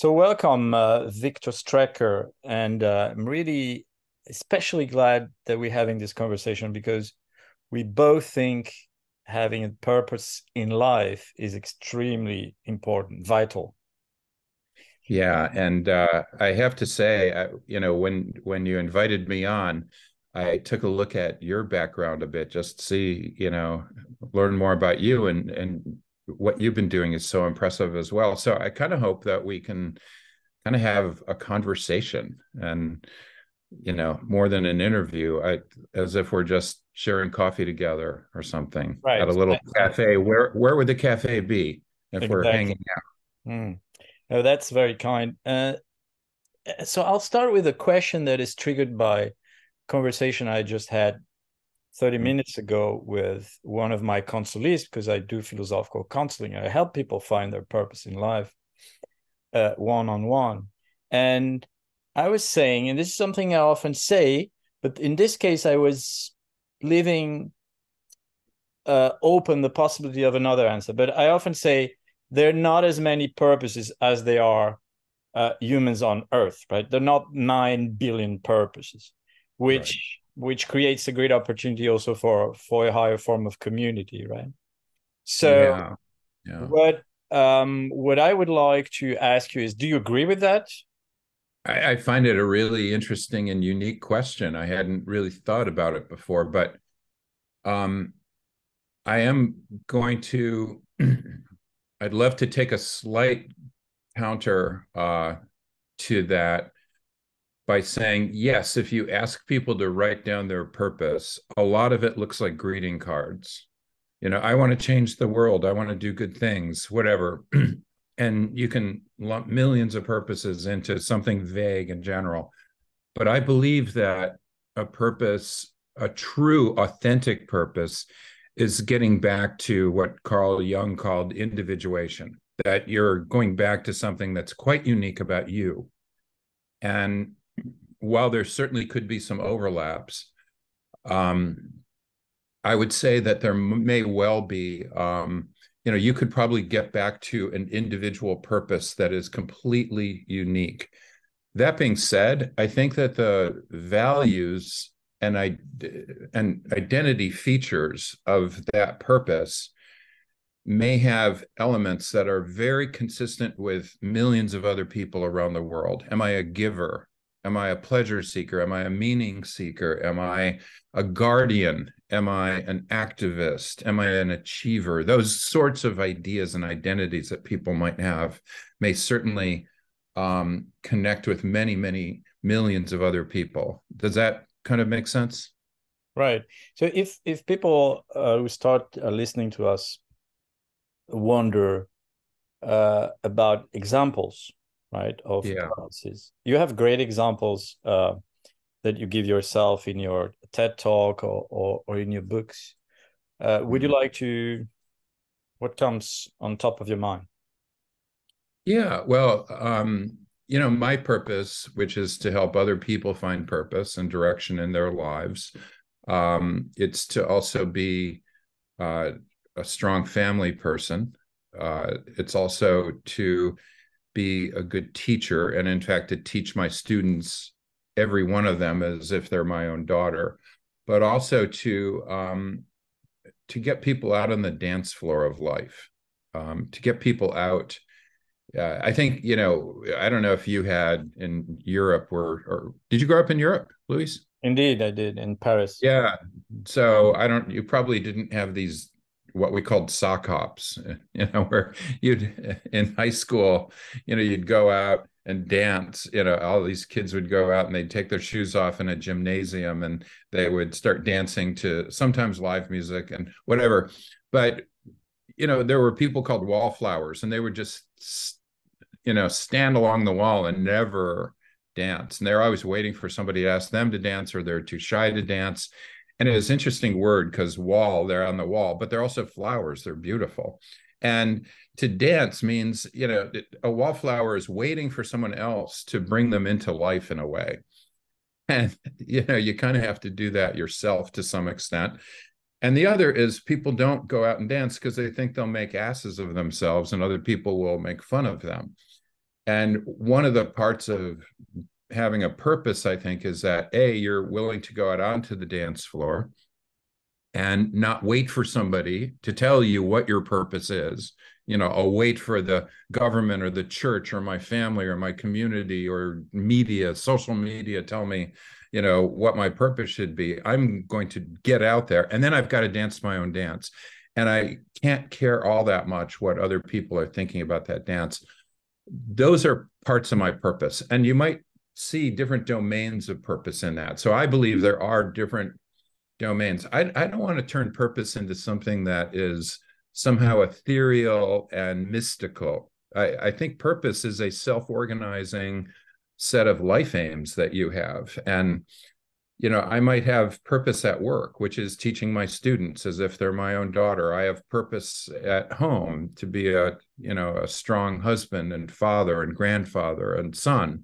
So welcome, Victor Strecker, and I'm really especially glad that we're having this conversation because we both think having a purpose in life is extremely important, vital. Yeah, and I have to say, you know, when you invited me on, I took a look at your background a bit just to see, you know, learn more about you, and what you've been doing is so impressive as well. So I kind of hope that we can kind of have a conversation and, you know, more than an interview, as if we're just sharing coffee together or something, right, at a little cafe. Where would the cafe be if exactly. we're hanging out? Mm. Oh, that's very kind. So I'll start with a question that is triggered by conversation I just had 30 minutes ago with one of my consulees, because I do philosophical counseling. I help people find their purpose in life one-on-one. And I was saying, and this is something I often say, but in this case, I was leaving open the possibility of another answer. But I often say, there are not as many purposes as there are humans on Earth, right? There are not 9 billion purposes, which creates a great opportunity also for a higher form of community, right? So yeah. Yeah. What I would like to ask you is, do you agree with that? I find it a really interesting and unique question. I hadn't really thought about it before, but I am going to... I'd love to take a slight counter to that by saying, yes, if you ask people to write down their purpose, a lot of it looks like greeting cards. You know, I want to change the world. I want to do good things, whatever. And you can lump millions of purposes into something vague and general. But I believe that a purpose, a true, authentic purpose, is getting back to what Carl Jung called individuation, that you're going back to something that's quite unique about you. And while there certainly could be some overlaps, I would say that there may well be, you know, you could probably get back to an individual purpose that is completely unique. That being said, I think that the values and identity features of that purpose may have elements that are very consistent with millions of other people around the world. Am I a giver? Am I a pleasure seeker? Am I a meaning seeker? Am I a guardian? Am I an activist? Am I an achiever? Those sorts of ideas and identities that people might have may certainly connect with many, many millions of other people. Does that kind of makes sense? Right. So if people who start listening to us wonder about examples, right, of purposes, you have great examples that you give yourself in your TED talk or in your books. Would you like to, what comes on top of your mind? Yeah, well, you know, my purpose, which is to help other people find purpose and direction in their lives, it's to also be a strong family person. It's also to be a good teacher, and in fact, to teach my students, every one of them, as if they're my own daughter, but also to get people out on the dance floor of life, to get people out. I think, you know, I don't know if you had in Europe or did you grow up in Europe, Luis? Indeed, I did, in Paris. Yeah. So you probably didn't have these, what we called sock hops, you know, where you'd, in high school, you know, you'd go out and dance, you know, all these kids would go out and they'd take their shoes off in a gymnasium and they would start dancing to sometimes live music and whatever. But, you know, there were people called wallflowers and they would just, you know, stand along the wall and never dance. And they're always waiting for somebody to ask them to dance, or they're too shy to dance. And it was an interesting word because wall, they're on the wall, but they're also flowers. They're beautiful. And to dance means, you know, a wallflower is waiting for someone else to bring them into life in a way. And, you know, you kind of have to do that yourself to some extent. And the other is people don't go out and dance because they think they'll make asses of themselves and other people will make fun of them. And one of the parts of having a purpose, I think, is that, A, you're willing to go out onto the dance floor and not wait for somebody to tell you what your purpose is. You know, I'll wait for the government or the church or my family or my community or media, social media, tell me, you know, what my purpose should be. I'm going to get out there, and then I've got to dance my own dance. And I can't care all that much what other people are thinking about that dance. Those are parts of my purpose. And you might see different domains of purpose in that. So I believe there are different domains. I don't want to turn purpose into something that is somehow ethereal and mystical. I think purpose is a self-organizing set of life aims that you have. And, you know, I might have purpose at work, which is teaching my students as if they're my own daughter. I have purpose at home to be a, you know, a strong husband and father and grandfather and son.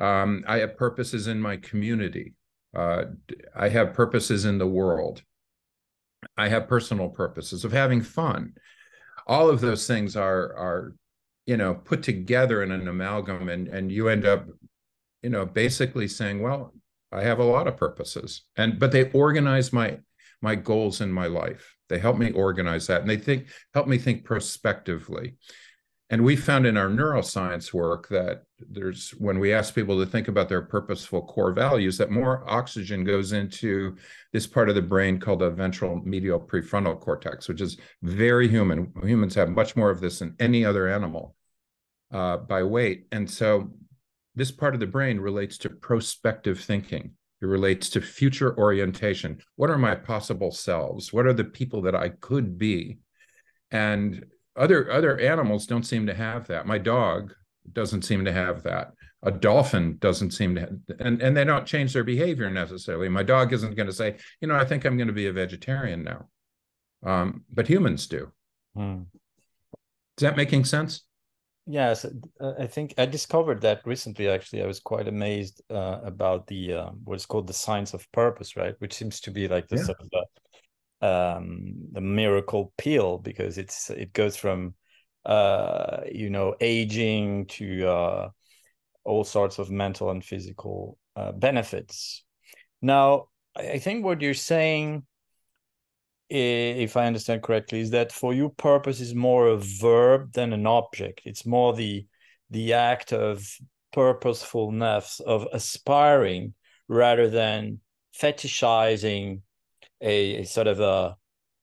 I have purposes in my community. I have purposes in the world. I have personal purposes of having fun. All of those things are, you know, put together in an amalgam, and you end up, you know, basically saying, well, I have a lot of purposes, but they organize my goals in my life. They help me organize that, and they help me think prospectively. And we found in our neuroscience work that when we ask people to think about their purposeful core values, that more oxygen goes into this part of the brain called the ventral medial prefrontal cortex, which is very human. Humans have much more of this than any other animal by weight. And so this part of the brain relates to prospective thinking. It relates to future orientation. What are my possible selves? What are the people that I could be? And other animals don't seem to have that. My dog doesn't seem to have that. A dolphin doesn't seem to have, and they don't change their behavior necessarily. My dog isn't going to say, you know, I think I'm going to be a vegetarian now. But humans do. Is that making sense? Yes, I think I discovered that recently, actually. I was quite amazed about the what's called the science of purpose, right? Which seems to be like the sort of the miracle pill, because it goes from you know, aging to all sorts of mental and physical benefits. Now, I think what you're saying, if I understand correctly, is that for you purpose is more a verb than an object. It's more the act of purposefulness, of aspiring, rather than fetishizing a sort of a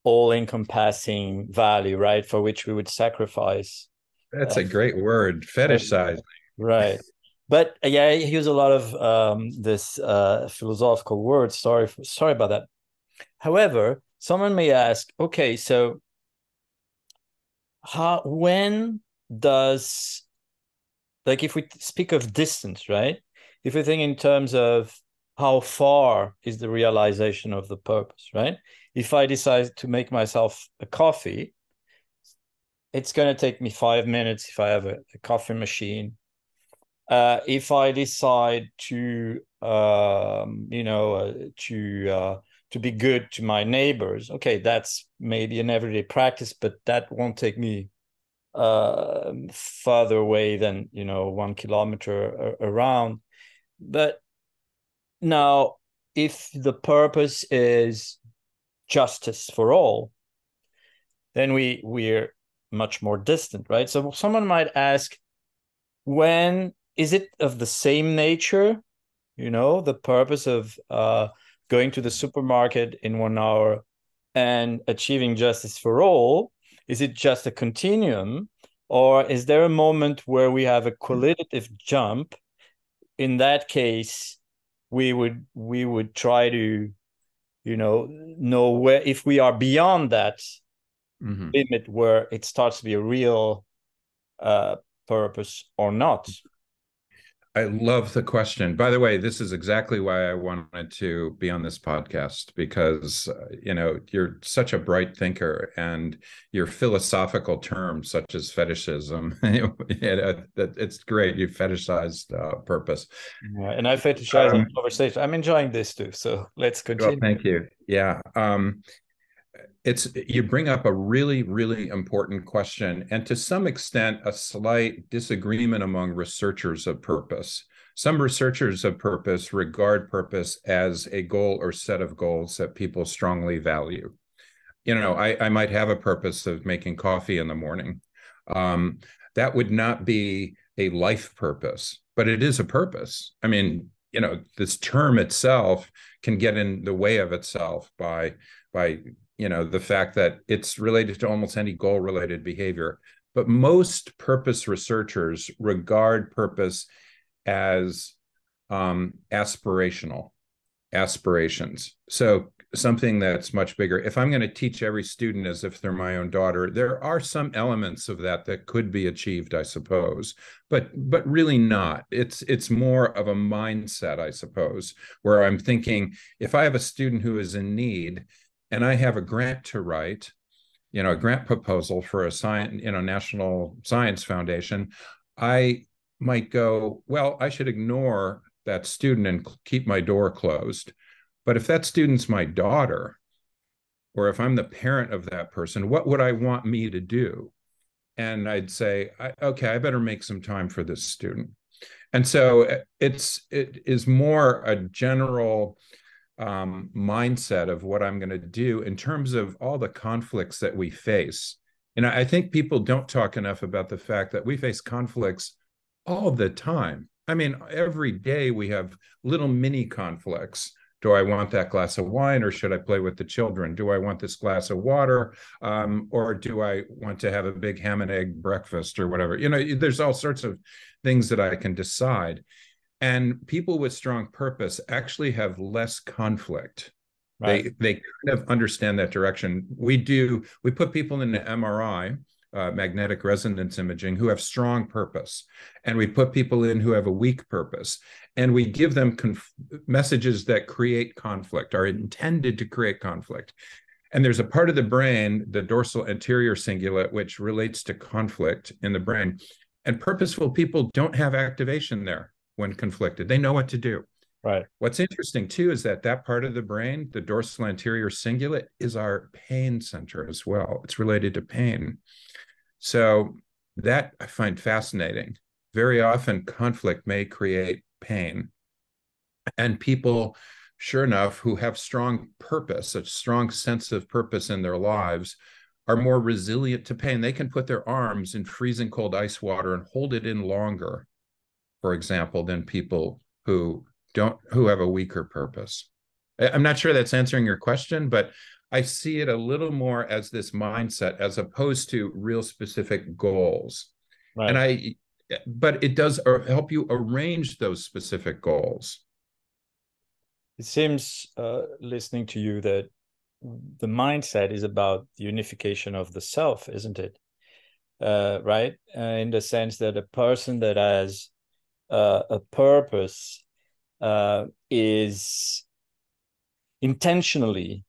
all-encompassing value, right, for which we would sacrifice. That's a great word, fetishizing. Right. But yeah, I use a lot of this philosophical word. Sorry about that. However, someone may ask, okay, so when does, like, if we speak of distance, right? If we think in terms of how far is the realization of the purpose, right? If I decide to make myself a coffee, it's going to take me 5 minutes if I have a coffee machine. If I decide to, you know, to be good to my neighbors, okay, that's maybe an everyday practice, but that won't take me further away than, you know, 1 kilometer around. But now, if the purpose is justice for all, then we're much more distant, right? So someone might ask, when is it of the same nature, you know, the purpose of going to the supermarket in 1 hour and achieving justice for all? Is it just a continuum, or is there a moment where we have a qualitative jump? In that case, we would try to, you know where, if we are beyond that limit where it starts to be a real purpose or not. I love the question. By the way, this is exactly why I wanted to be on this podcast, because, you know, you're such a bright thinker, and your philosophical terms such as fetishism, it's great. You fetishized purpose. Yeah, and I fetishize the conversation. I'm enjoying this too. So let's continue. Well, thank you. Yeah. you bring up a really, really important question, and to some extent, a slight disagreement among researchers of purpose. Some researchers of purpose regard purpose as a goal or set of goals that people strongly value. You know, I might have a purpose of making coffee in the morning. That would not be a life purpose, but it is a purpose. I mean, you know, this term itself can get in the way of itself by you know, the fact that it's related to almost any goal-related behavior. But most purpose researchers regard purpose as aspirational, aspirations. So something that's much bigger. If I'm going to teach every student as if they're my own daughter, there are some elements of that could be achieved, I suppose, but really not. It's more of a mindset, I suppose, where I'm thinking, if I have a student who is in need and I have a grant to write, you know, a grant proposal for a science, you know, National Science Foundation, I might go, well, I should ignore that student and keep my door closed. But if that student's my daughter, or if I'm the parent of that person, what would I want me to do? And I'd say, okay, I better make some time for this student. And so it is more a general mindset of what I'm going to do in terms of all the conflicts that we face. And I think people don't talk enough about the fact that we face conflicts all the time. I mean, every day we have little mini conflicts. Do I want that glass of wine, or should I play with the children? Do I want this glass of water, or do I want to have a big ham and egg breakfast or whatever? You know, there's all sorts of things that I can decide. And people with strong purpose actually have less conflict. Right. They kind of understand that direction. We put people in the MRI, magnetic resonance imaging, who have strong purpose, and we put people in who have a weak purpose, and we give them messages that create conflict, are intended to create conflict. And there's a part of the brain, the dorsal anterior cingulate, which relates to conflict in the brain, and purposeful people don't have activation there when conflicted. They know what to do. Right. What's interesting too is that part of the brain, the dorsal anterior cingulate, is our pain center as well. It's related to pain. So that I find fascinating. Very often conflict may create pain. And people, sure enough, who have strong purpose, a strong sense of purpose in their lives, are more resilient to pain. They can put their arms in freezing cold ice water and hold it in longer, for example, than people who have a weaker purpose. I'm not sure that's answering your question, but I see it a little more as this mindset as opposed to real specific goals. Right. But it does help you arrange those specific goals. It seems, listening to you, that the mindset is about the unification of the self, isn't it? Right? In the sense that a person that has a purpose is intentionally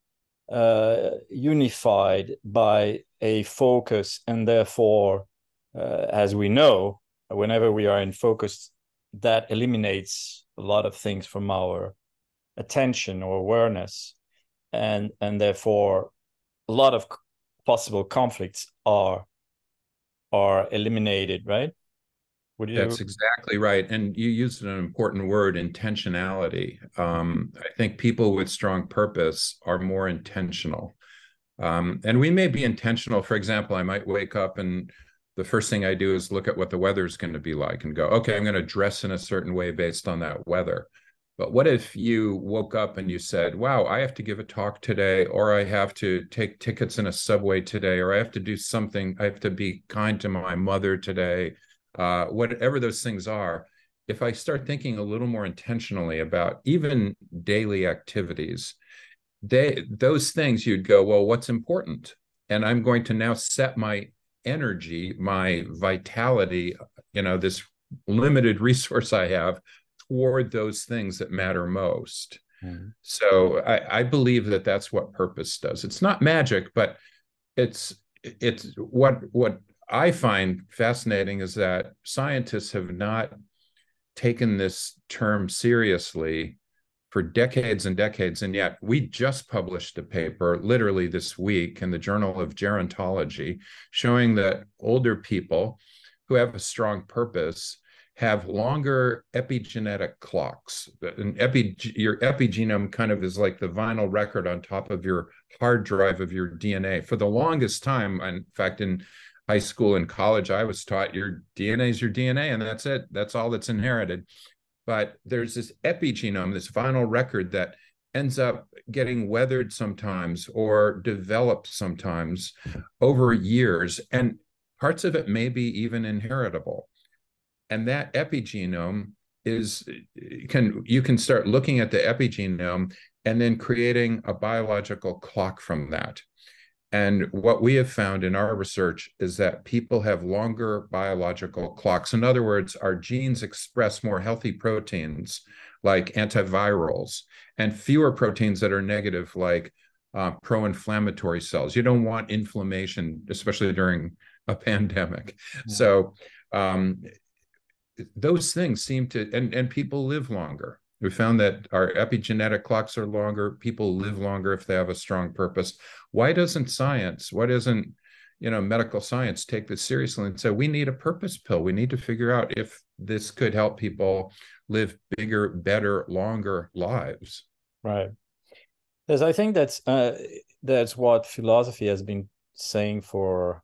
unified by a focus, and therefore, as we know, whenever we are in focus, that eliminates a lot of things from our attention or awareness, and therefore a lot of possible conflicts are eliminated, right? That's exactly right. And you used an important word, intentionality. I think people with strong purpose are more intentional. And we may be intentional. For example, I might wake up and the first thing I do is look at what the weather's going to be like and go, okay, I'm going to dress in a certain way based on that weather. But what if you woke up and you said, wow, I have to give a talk today, or I have to take tickets in a subway today, or I have to do something, I have to be kind to my mother today. Whatever those things are, if I start thinking a little more intentionally about even daily activities, those things you'd go, well, what's important? And I'm going to now set my energy, my vitality, you know, this limited resource I have toward those things that matter most. Mm-hmm. So I believe that that's what purpose does. It's not magic, but it's what I find fascinating is that scientists have not taken this term seriously for decades and decades. And yet we just published a paper literally this week in the Journal of Gerontology showing that older people who have a strong purpose have longer epigenetic clocks. Your epigenome kind of is like the vinyl record on top of your hard drive of your DNA. For the longest time, in fact, in high school and college, I was taught your DNA is your DNA, and that's it. That's all that's inherited. But there's this epigenome, this vinyl record that ends up getting weathered sometimes or developed sometimes over years, and parts of it may be even inheritable. And that epigenome is, you can start looking at the epigenome and then creating a biological clock from that. And what we have found in our research is that people have longer biological clocks. In other words, our genes express more healthy proteins like antivirals and fewer proteins that are negative like pro-inflammatory cells. You don't want inflammation, especially during a pandemic. So those things seem to, and people live longer. We found that our epigenetic clocks are longer. People live longer if they have a strong purpose. Why doesn't science, why doesn't, medical science take this seriously and say, we need a purpose pill. We need to figure out if this could help people live bigger, better, longer lives. Right. Because I think that's what philosophy has been saying for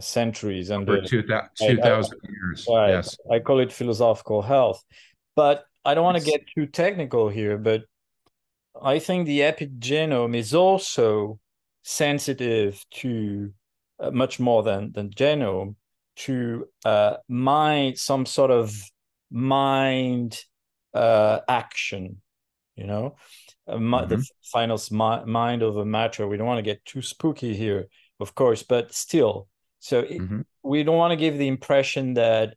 centuries, and over 2,000 years. Right. Yes, I call it philosophical health, but I don't want to get too technical here. But I think the epigenome is also sensitive to much more than genome to mind, some sort of mind action. The final mind over matter. We don't want to get too spooky here, of course, but still. So we don't want to give the impression that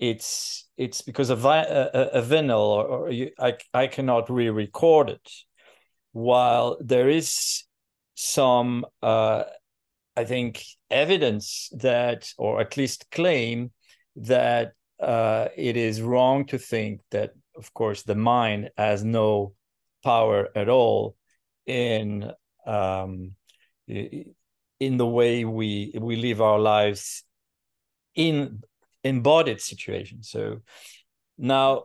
it's because of a vinyl I cannot re-record it. While there is some, I think, evidence that, or at least claim that it is wrong to think that, of course, the mind has no power at all in the way we live our lives in embodied situations. So now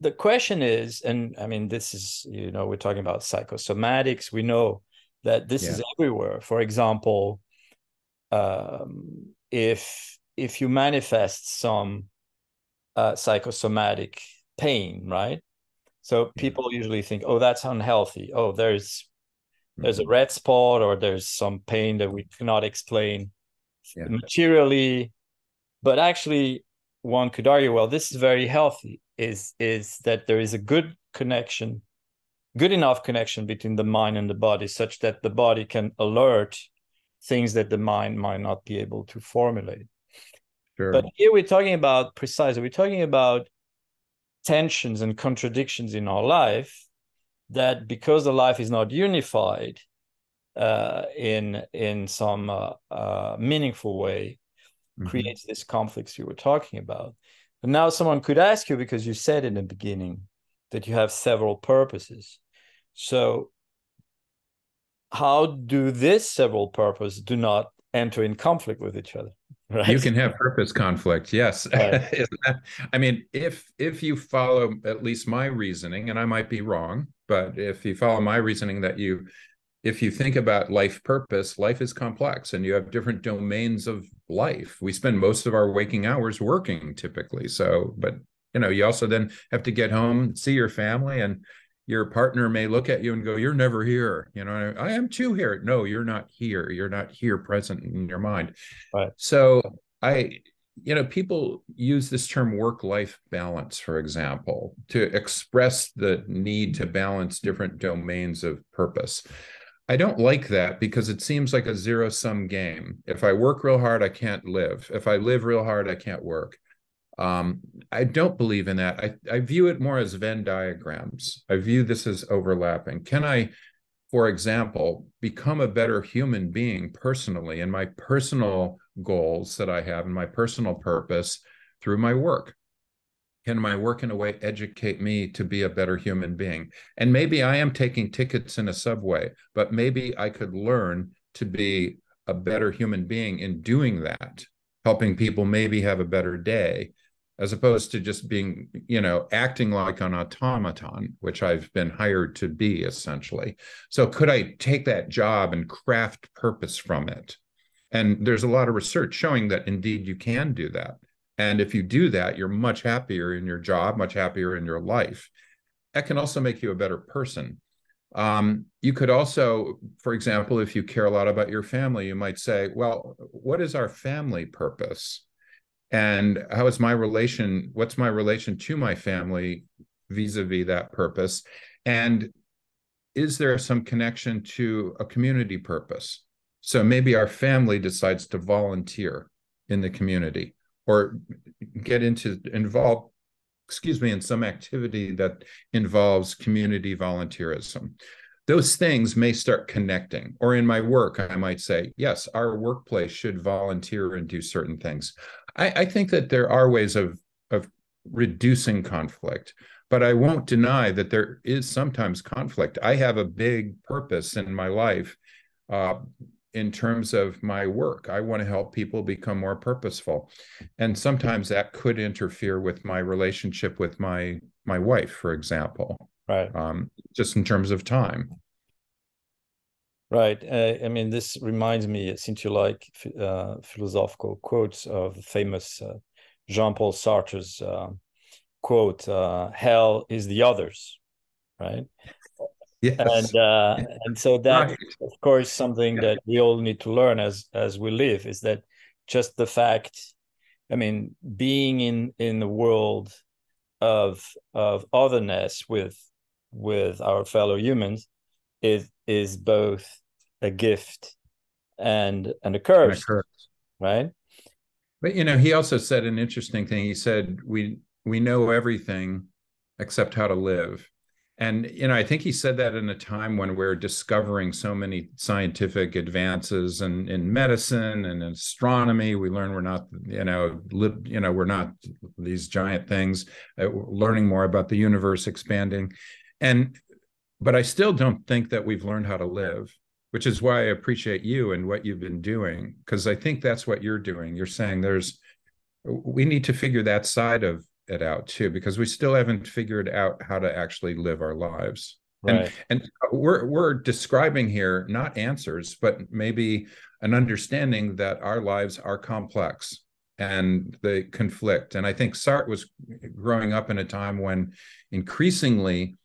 the question is, and I mean, this is, we're talking about psychosomatics. We know that this is everywhere. For example, if you manifest some psychosomatic pain, right? So people usually think, oh, that's unhealthy. Oh, there's a red spot, or there's some pain that we cannot explain materially, but actually one could argue, well, this is very healthy, is that there is a good enough connection between the mind and the body, such that the body can alert things that the mind might not be able to formulate. Sure. But here we're talking about tensions and contradictions in our life, that because the life is not unified in some meaningful way, creates these conflicts you were talking about. But now someone could ask you, because you said in the beginning that you have several purposes. So how do these several purposes do not enter in conflict with each other? Right. You can have purpose conflict, yes. Right. I mean, if you follow at least my reasoning, and I might be wrong, but if you follow my reasoning that if you think about life purpose, life is complex and you have different domains of life. We spend most of our waking hours working typically. So, but you also then have to get home, see your family, and your partner may look at you and go, you're never here. I am too here. No, you're not here. You're not here present in your mind. Right. So people use this term work-life balance, for example, to express the need to balance different domains of purpose. I don't like that because it seems like a zero-sum game. If I work real hard, I can't live. If I live real hard, I can't work. I don't believe in that. I view it more as Venn diagrams. I view this as overlapping. Can I, for example, become a better human being personally in my personal goals that I have and my personal purpose through my work? Can my work in a way educate me to be a better human being? And maybe I am taking tickets in a subway, but maybe I could learn to be a better human being in doing that, helping people maybe have a better day, as opposed to just being, you know, acting like an automaton, which I've been hired to be essentially. So could I take that job and craft purpose from it? And there's a lot of research showing that indeed you can do that. And if you do that, you're much happier in your job, much happier in your life. That can also make you a better person. You could also, for example, if you care a lot about your family, you might say, well, what is our family purpose? And how is my relation, what's my relation to my family vis-a-vis that purpose? And is there some connection to a community purpose? So maybe our family decides to volunteer in the community or get involved, in some activity that involves community volunteerism. Those things may start connecting. Or in my work, I might say, yes, our workplace should volunteer and do certain things. I think that there are ways of reducing conflict, but I won't deny that there is sometimes conflict. I have a big purpose in my life in terms of my work. I want to help people become more purposeful. And sometimes that could interfere with my relationship with my wife, for example, right? Just in terms of time. Right. I mean, this reminds me, since you like philosophical quotes, of the famous Jean-Paul Sartre's quote, hell is the others, right? Yes. And so that, right, of course, something that we all need to learn as we live, is that just the fact, I mean, being in the world of otherness with our fellow humans is both a gift and a curse, right? But, you know, he also said an interesting thing. He said, we know everything except how to live. And, you know, I think he said that in a time when we're discovering so many scientific advances and in medicine and in astronomy. We learn we're not, we're not these giant things, learning more about the universe expanding. But I still don't think that we've learned how to live, which is why I appreciate you and what you've been doing, because I think that's what you're doing. You're saying we need to figure that side of it out too, because we still haven't figured out how to actually live our lives. Right. And we're describing here, not answers, but maybe an understanding that our lives are complex and they conflict. And I think Sartre was growing up in a time when increasingly,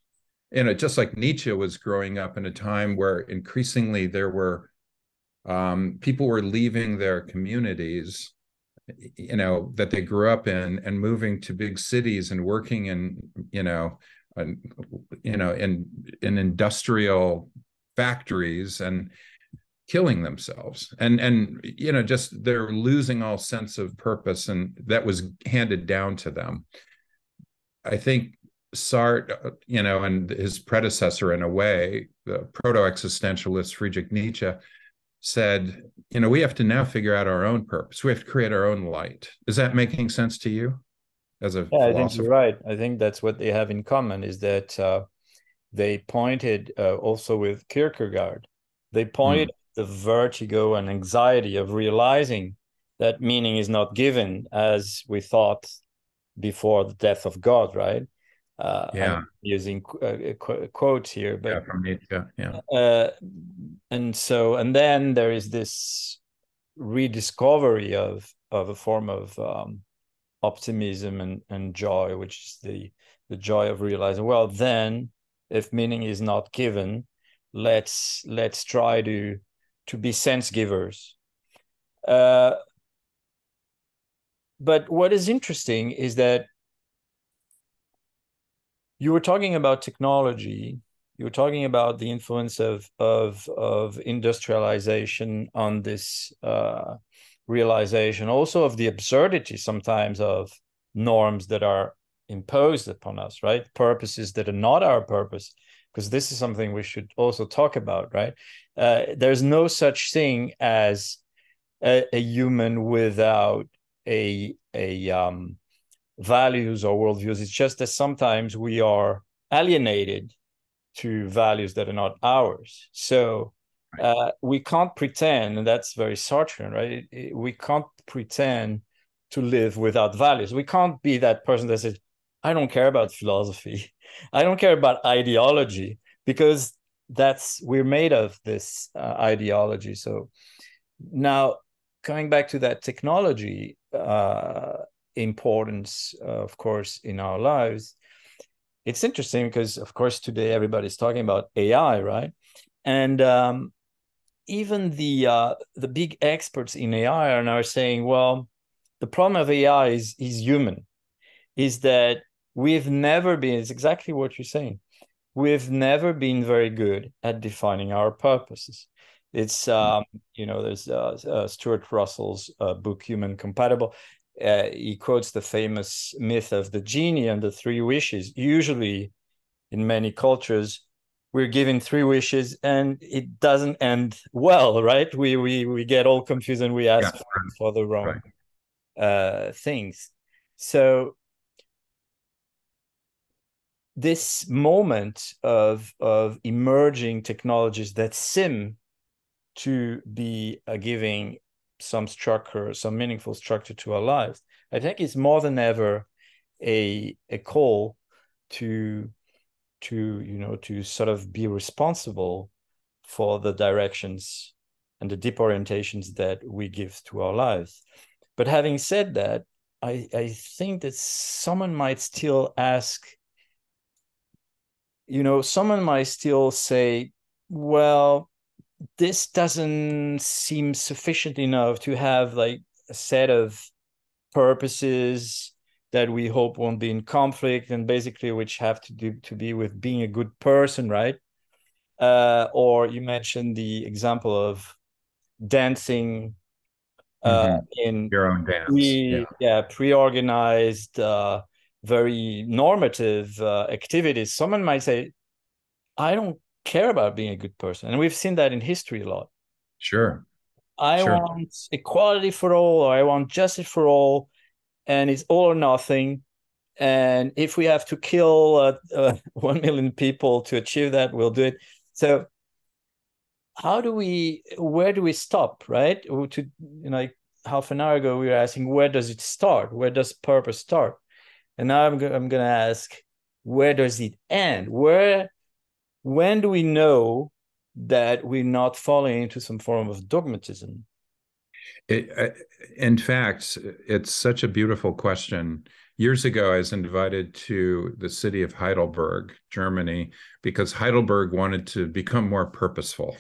just like Nietzsche was growing up in a time where increasingly there were people were leaving their communities, that they grew up in, and moving to big cities and working in, in industrial factories and killing themselves. And just they're losing all sense of purpose, and that was handed down to them. I think Sartre, and his predecessor in a way, the proto-existentialist Friedrich Nietzsche, said, we have to now figure out our own purpose. We have to create our own light. Is that making sense to you as a philosopher? I think you're right. I think that's what they have in common, is that they pointed also with Kierkegaard. They pointed the vertigo and anxiety of realizing that meaning is not given as we thought before the death of God, right? I'm using quotes here, but and then there is this rediscovery of a form of optimism and joy, which is the joy of realizing, well, then if meaning is not given, let's try to be sense givers. But what is interesting is that you were talking about technology. You were talking about the influence of industrialization on this realization, also of the absurdity sometimes of norms that are imposed upon us, right? Purposes that are not our purpose, because this is something we should also talk about, right? There's no such thing as a human without a values or worldviews. It's just that sometimes we are alienated to values that are not ours. So we can't pretend, and that's very Sartrean, right? We can't pretend to live without values. We can't be that person that says, I don't care about philosophy. I don't care about ideology, because we're made of this ideology. So now coming back to that technology importance, of course, in our lives, it's interesting because, of course, today everybody's talking about AI, right? And even the big experts in AI are now saying, well, the problem of AI is human, is that we've never been, it's exactly what you're saying, we've never been very good at defining our purposes. It's, you know, there's Stuart Russell's book, Human Compatible. He quotes the famous myth of the genie and the three wishes. Usually, in many cultures, we're given three wishes and it doesn't end well, right? We get all confused and we ask for the wrong things. So this moment of emerging technologies that seem to be giving some structure, some meaningful structure to our lives, I think it's more than ever a call to sort of be responsible for the directions and the deep orientations that we give to our lives. But having said that, I think that someone might still ask, you know, someone might still say, well, this doesn't seem sufficient enough to have like a set of purposes that we hope won't be in conflict and basically which have to be with being a good person, right? Or you mentioned the example of dancing in your own dance, pre-organized, very normative activities. Someone might say, I don't care about being a good person, and we've seen that in history a lot. I want equality for all, or I want justice for all, and it's all or nothing, and if we have to kill 1 million people to achieve that, we'll do it. So where do we stop, right? Like half an hour ago we were asking, where does it start, where does purpose start? And now I'm gonna ask, where does it end? When do we know that we're not falling into some form of dogmatism? In fact, it's such a beautiful question. Years ago, I was invited to the city of Heidelberg, Germany, because Heidelberg wanted to become more purposeful.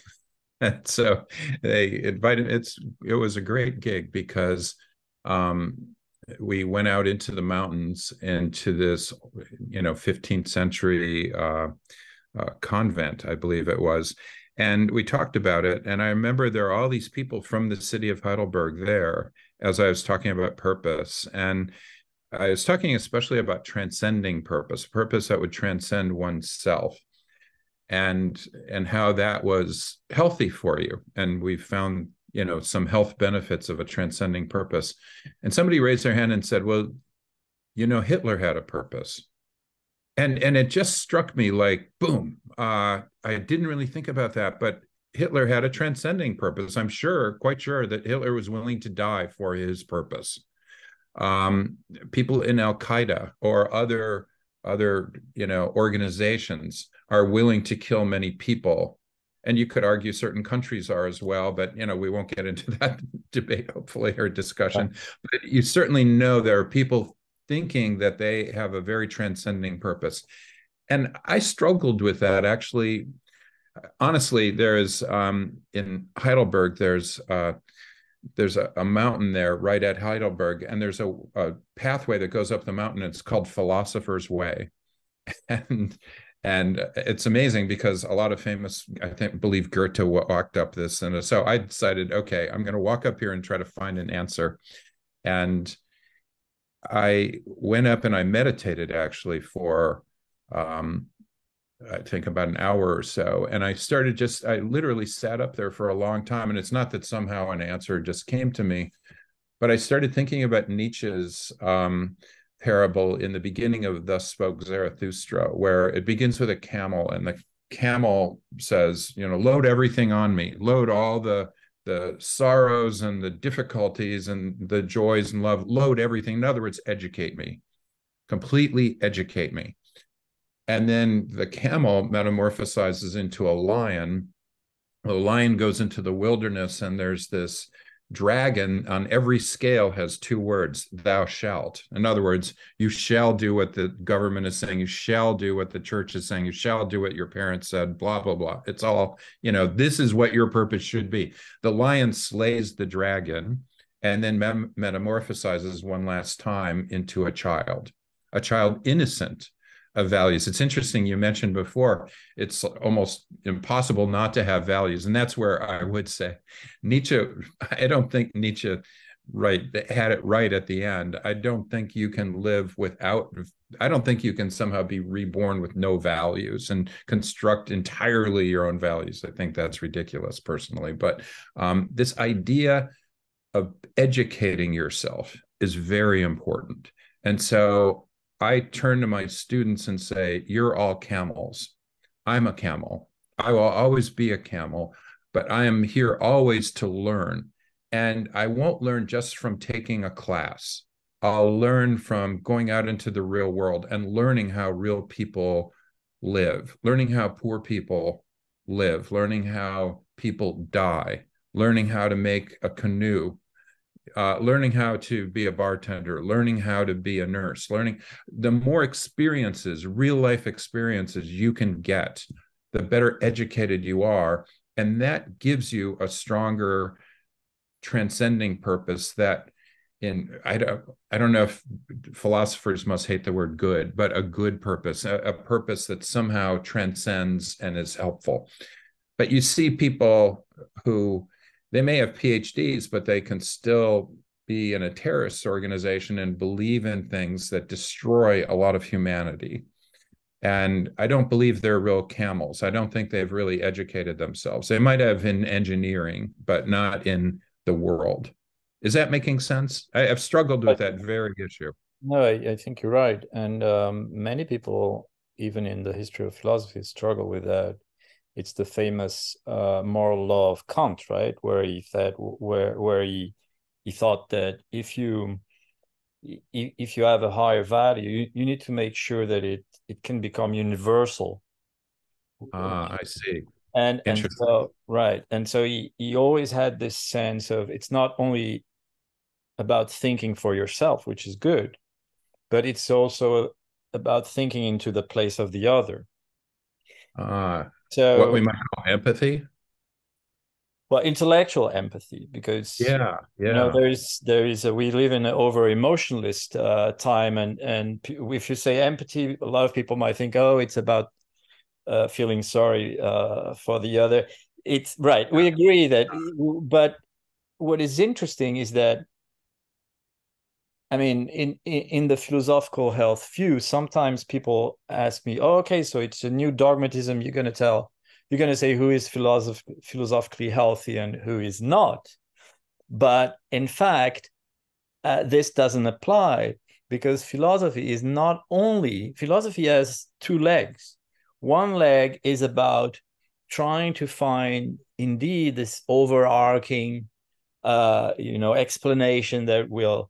And so they invited, it was a great gig because we went out into the mountains and to this, 15th century convent, I believe it was. And we talked about it. And I remember there are all these people from the city of Heidelberg there, as I was talking about purpose. And I was talking especially about transcending purpose that would transcend oneself, and how that was healthy for you. And we found, some health benefits of a transcending purpose. And somebody raised their hand and said, well, Hitler had a purpose. And it just struck me like, boom, I didn't really think about that, but Hitler had a transcending purpose. I'm quite sure that Hitler was willing to die for his purpose. People in Al-Qaeda or other organizations are willing to kill many people. And you could argue certain countries are as well, but we won't get into that debate, hopefully, or discussion. But you certainly know there are people thinking that they have a very transcending purpose. And I struggled with that, actually. Honestly, there is, in Heidelberg, there's a mountain there right at Heidelberg, and there's a pathway that goes up the mountain. It's called Philosopher's Way. And it's amazing because a lot of famous, I believe Goethe walked up this. And so I decided, okay, I'm going to walk up here and try to find an answer. And I went up and I meditated actually for, I think about an hour or so. And I literally sat up there for a long time. And it's not that somehow an answer just came to me, but I started thinking about Nietzsche's parable in the beginning of Thus Spoke Zarathustra, where it begins with a camel, and the camel says, you know, load everything on me, load all the sorrows and the difficulties and the joys and love, load everything. In other words, educate me, completely educate me. And then the camel metamorphosizes into a lion. The lion goes into the wilderness, and there's this dragon on every scale has two words, thou shalt. In other words, you shall do what the government is saying, you shall do what the church is saying, you shall do what your parents said, blah, blah, blah. It's all, you know, this is what your purpose should be. The lion slays the dragon and then metamorphosizes one last time into a child innocent of values. It's interesting, you mentioned before, it's almost impossible not to have values. And that's where I would say Nietzsche, I don't think Nietzsche had it right at the end. I don't think you can live without, I don't think you can somehow be reborn with no values and construct entirely your own values. I think that's ridiculous personally. But this idea of educating yourself is very important. And so I turn to my students and say, you're all camels. I'm a camel. I will always be a camel, but I am here always to learn. And I won't learn just from taking a class. I'll learn from going out into the real world and learning how real people live, learning how poor people live, learning how people die, learning how to make a canoe, learning how to be a bartender, learning how to be a nurse, learning. The more experiences, real life experiences you can get, the better educated you are. And that gives you a stronger transcending purpose that I don't know if philosophers must hate the word good, but a good purpose, a purpose that somehow transcends and is helpful. But you see people who, they may have PhDs, but they can still be in a terrorist organization and believe in things that destroy a lot of humanity. And I don't believe they're real camels. I don't think they've really educated themselves. They might have in engineering, but not in the world. Is that making sense? I've struggled with that very issue. No, I think you're right. And many people, even in the history of philosophy, struggle with that. It's the famous moral law of Kant, right? Where he said, where he thought that if you have a higher value, you need to make sure that it can become universal. I see. And so right, and so he always had this sense of it's not only about thinking for yourself, which is good, but it's also about thinking into the place of the other. So what we might call empathy? Well, intellectual empathy, because you know, there is we live in an over-emotionalist time, and if you say empathy, a lot of people might think, oh, it's about feeling sorry for the other. It's right. We agree that, but what is interesting is that, I mean, in the philosophical health view, sometimes people ask me, oh, okay, so it's a new dogmatism. You're going to say who is philosophically healthy and who is not. But in fact, this doesn't apply, because philosophy has two legs. One leg is about trying to find indeed this overarching, explanation that will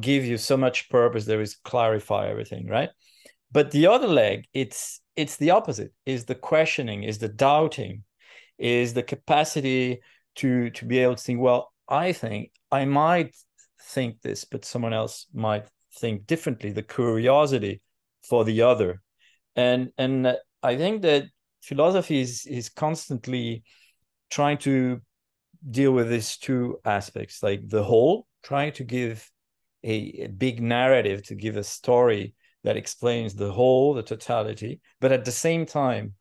give you so much purpose there is clarify everything, right? But the other leg, it's the opposite, is the questioning, is the doubting, is the capacity to be able to think, well, I think I might think this, but someone else might think differently, the curiosity for the other. And I think that philosophy is constantly trying to deal with these two aspects, like the whole, trying to give a big narrative, to give a story that explains the whole, the totality, but at the same time,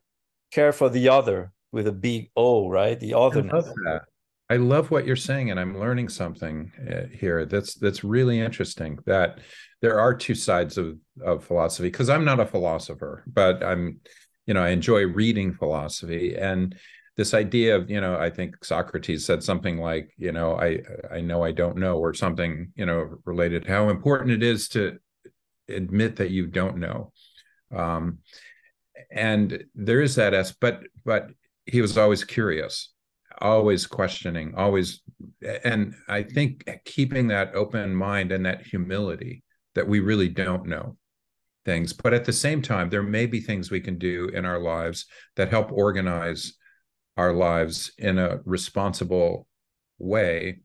care for the other with a big O, right? The otherness. I love that. I love what you're saying, and I'm learning something here that's really interesting, that there are two sides of philosophy, because I'm not a philosopher, but I enjoy reading philosophy. And this idea of, I think Socrates said something like, I know I don't know, or something, related, how important it is to admit that you don't know. And there is that aspect, but he was always curious, always questioning, always. And I think keeping that open mind and that humility that we really don't know things. But at the same time, there may be things we can do in our lives that help organize our lives in a responsible way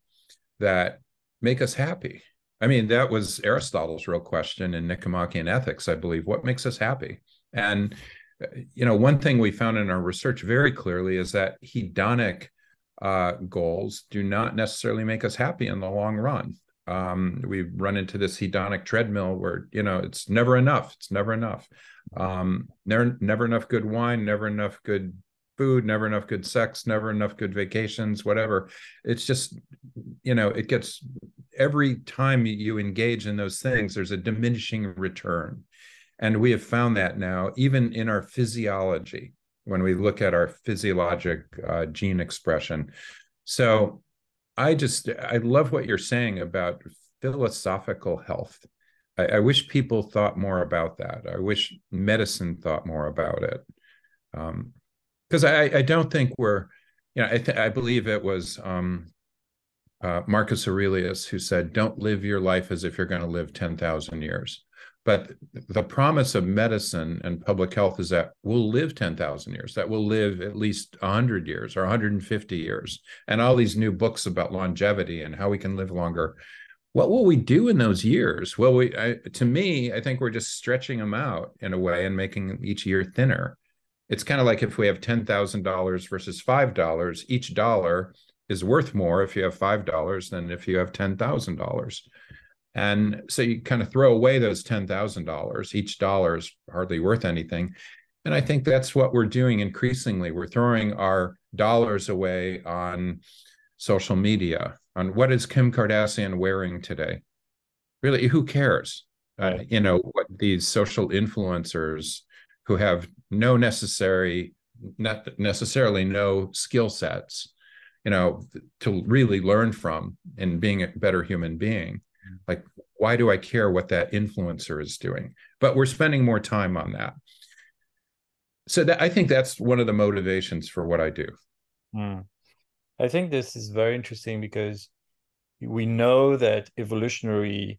that make us happy. I mean, that was Aristotle's real question in Nicomachean Ethics, I believe. What makes us happy? And, you know, one thing we found in our research very clearly is that hedonic goals do not necessarily make us happy in the long run. We run into this hedonic treadmill where, you know, it's never enough. It's never enough. Never enough good wine, never enough good food, never enough good sex, never enough good vacations, whatever. It's just, you know, it gets, every time you engage in those things, there's a diminishing return. And we have found that now, even in our physiology, when we look at our physiologic gene expression. So I love what you're saying about philosophical health. I wish people thought more about that. I wish medicine thought more about it. Because I don't think we're, you know, I believe it was Marcus Aurelius who said, don't live your life as if you're going to live 10,000 years. But the promise of medicine and public health is that we'll live 10,000 years, that we'll live at least 100 years or 150 years, and all these new books about longevity and how we can live longer. What will we do in those years? Well, I think we're just stretching them out in a way and making each year thinner. It's kind of like if we have $10,000 versus $5, each dollar is worth more if you have $5 than if you have $10,000. And so you kind of throw away those $10,000. Each dollar is hardly worth anything. And I think that's what we're doing increasingly. We're throwing our dollars away on social media, on what is Kim Kardashian wearing today? Really, who cares? You know, what these social influencers who have not necessarily no skill sets, you know, to really learn from in being a better human being. Like, why do I care what that influencer is doing? But we're spending more time on that. So I think that's one of the motivations for what I do. Mm. I think this is very interesting because we know that evolutionary,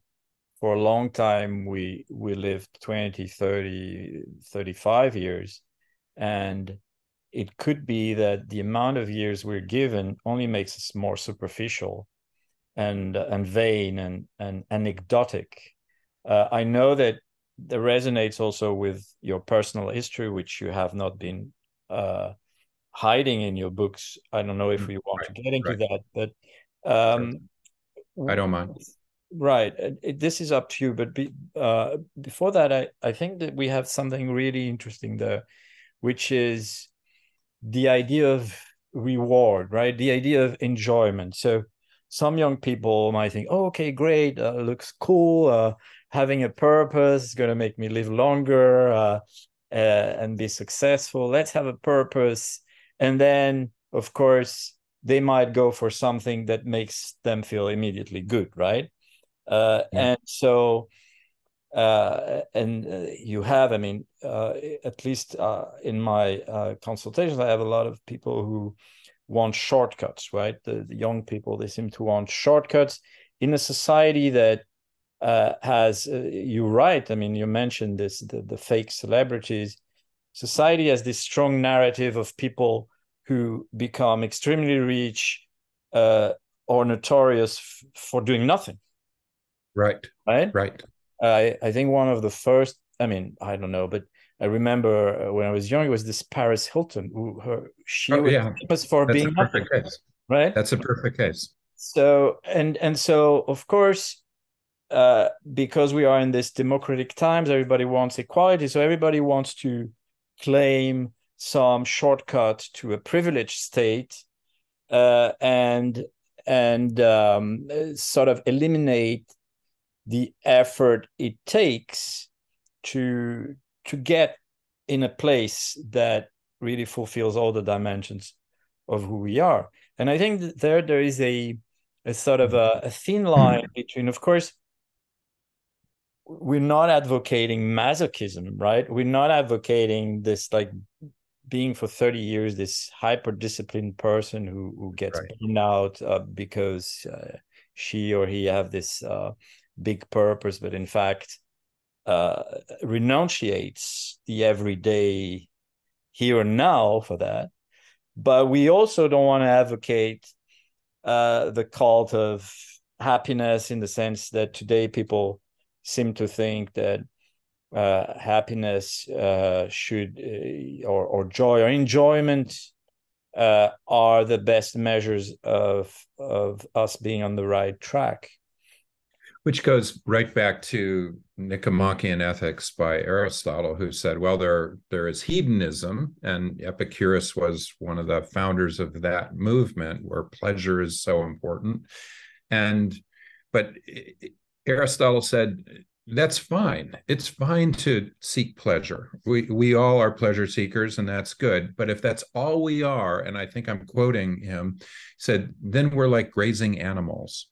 for a long time, we lived 20, 30, 35 years. And it could be that the amount of years we're given only makes us more superficial and vain and anecdotic. I know that resonates also with your personal history, which you have not been hiding in your books. I don't know if we want to get into that, but I don't mind. Right, this is up to you. But before that, I think that we have something really interesting there, which is the idea of reward, right? The idea of enjoyment. So some young people might think, oh, okay, great, looks cool, having a purpose is going to make me live longer and be successful. Let's have a purpose. And then, of course, they might go for something that makes them feel immediately good, right? And so, you have, I mean, at least in my consultations, I have a lot of people who want shortcuts, right? The young people, they seem to want shortcuts in a society that has, you're right, I mean, you mentioned this, the fake celebrities. Society has this strong narrative of people who become extremely rich or notorious for doing nothing. Right. I think one of the first, I mean, I don't know, but I remember when I was young, it was this Paris Hilton who was famous for being nothing, right? That's a perfect case. So, and so, of course, because we are in this democratic times, everybody wants equality. So everybody wants to claim some shortcut to a privileged state and sort of eliminate the effort it takes to get in a place that really fulfills all the dimensions of who we are. And I think that there is a sort of a thin line between, of course, we're not advocating masochism, right? We're not advocating this, like, being for 30 years this hyper-disciplined person who gets burned out because she or he have this big purpose, but in fact renunciates the everyday here and now for that. But we also don't want to advocate the cult of happiness, in the sense that today people seem to think that happiness should or joy or enjoyment are the best measures of us being on the right track. Which goes right back to Nicomachean Ethics by Aristotle, who said, well, there is hedonism, and Epicurus was one of the founders of that movement where pleasure is so important. But Aristotle said, that's fine. It's fine to seek pleasure. We all are pleasure seekers, and that's good. But if that's all we are, and I think I'm quoting him, said, then we're like grazing animals.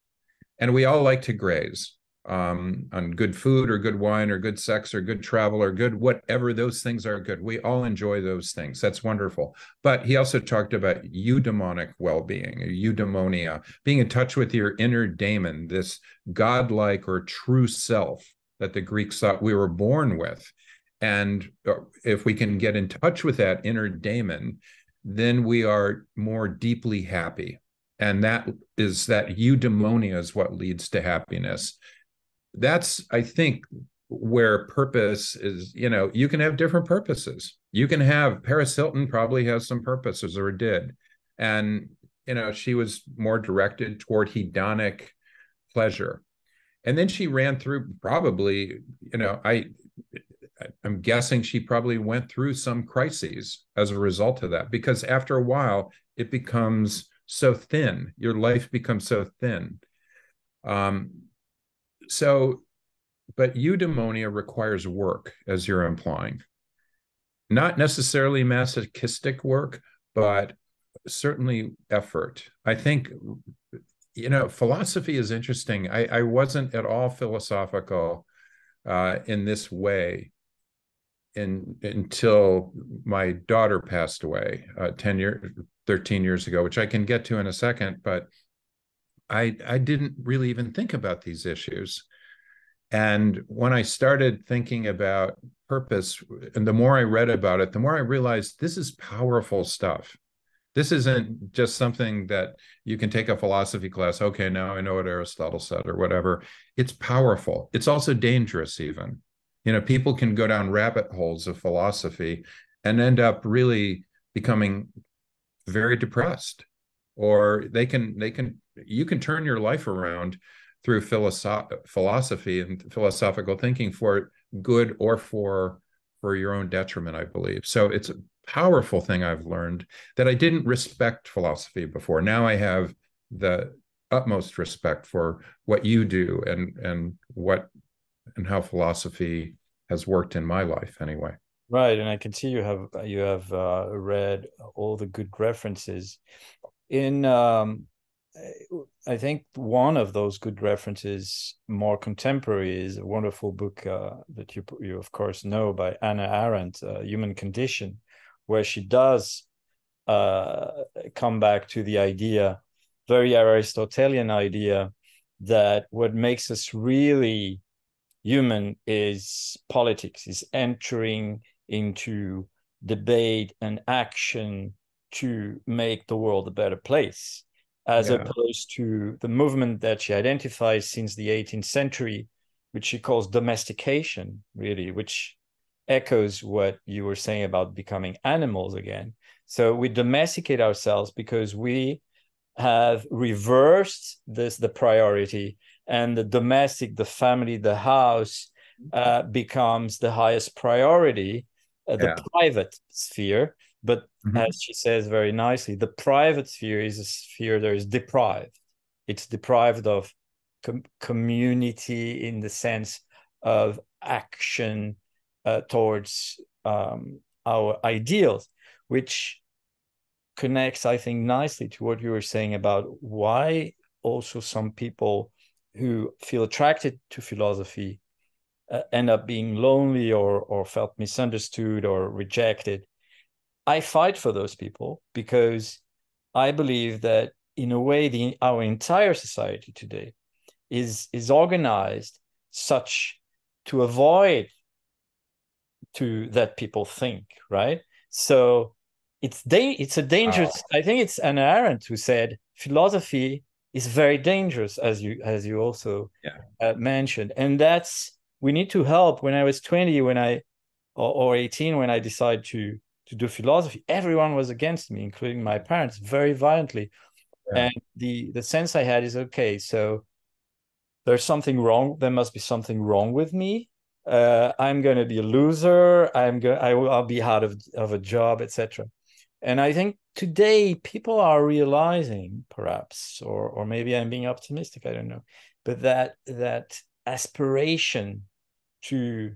And we all like to graze on good food or good wine or good sex or good travel or good whatever those things are good. We all enjoy those things. That's wonderful. But he also talked about eudaimonic well-being, or eudaimonia, being in touch with your inner daemon, this godlike or true self that the Greeks thought we were born with. And if we can get in touch with that inner daemon, then we are more deeply happy. And that eudaimonia is what leads to happiness. That's, I think, where purpose is. You know, you can have different purposes. You can have, Paris Hilton probably has some purposes, or did. And, you know, she was more directed toward hedonic pleasure. And then she ran through probably, you know, I'm guessing she probably went through some crises as a result of that, because after a while, it becomes so thin, your life becomes so thin. But eudaimonia requires work, as you're implying. Not necessarily masochistic work, but certainly effort. I think, you know, philosophy is interesting. I wasn't at all philosophical in this way until my daughter passed away 13 years ago, which I can get to in a second, but I didn't really even think about these issues. And when I started thinking about purpose, and the more I read about it, the more I realized this is powerful stuff. This isn't just something that you can take a philosophy class, okay, now I know what Aristotle said or whatever. It's powerful. It's also dangerous even. You know, people can go down rabbit holes of philosophy and end up really becoming very depressed, or you can turn your life around through philosophy and philosophical thinking for good or for your own detriment, I believe. So it's a powerful thing I've learned, that I didn't respect philosophy before. Now I have the utmost respect for what you do and how philosophy has worked in my life anyway. Right, and I can see you have read all the good references. In I think one of those good references, more contemporary, is a wonderful book that you of course know, by Anna Arendt, Human Condition, where she does come back to the idea, very Aristotelian idea, that what makes us really human is politics, is entering into debate and action to make the world a better place, as opposed to the movement that she identifies since the 18th century, which she calls domestication, really, which echoes what you were saying about becoming animals again. So we domesticate ourselves because we have reversed the priority, and the domestic, the family, the house becomes the highest priority, the private sphere. But as she says very nicely, the private sphere is a sphere that is deprived. It's deprived of community in the sense of action towards our ideals, which connects, I think, nicely to what you were saying about why also some people who feel attracted to philosophy end up being lonely or felt misunderstood or rejected. I fight for those people because I believe that in a way our entire society today is organized such to avoid to that people think, right? So it's a dangerous. I think it's Anna Arendt who said philosophy is very dangerous, as you also mentioned, and that's we need to help. When I was 20, or 18, when I decided to do philosophy, everyone was against me, including my parents, very violently. Yeah. And the sense I had is, okay, so there's something wrong. There must be something wrong with me. I'm going to be a loser. I'll be out of a job, etc. And I think today people are realizing, perhaps, or maybe I'm being optimistic, I don't know, but that aspiration to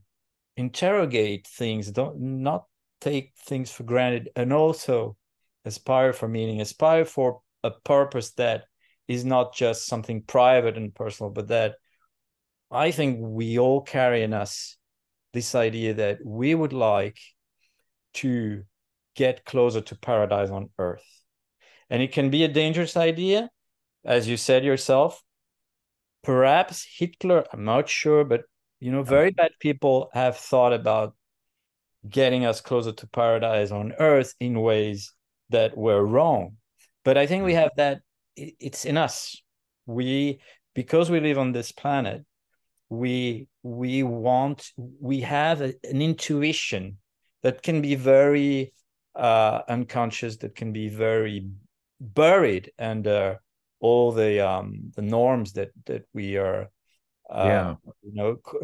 interrogate things, not take things for granted, and also aspire for meaning, aspire for a purpose that is not just something private and personal, but that I think we all carry in us this idea that we would like to get closer to paradise on earth. And it can be a dangerous idea, as you said yourself. Perhaps Hitler, I'm not sure, but very bad people have thought about getting us closer to paradise on earth in ways that were wrong. But I think we have that, it's in us. Because we live on this planet, we have an intuition that can be very unconscious, that can be very buried under all the norms that we are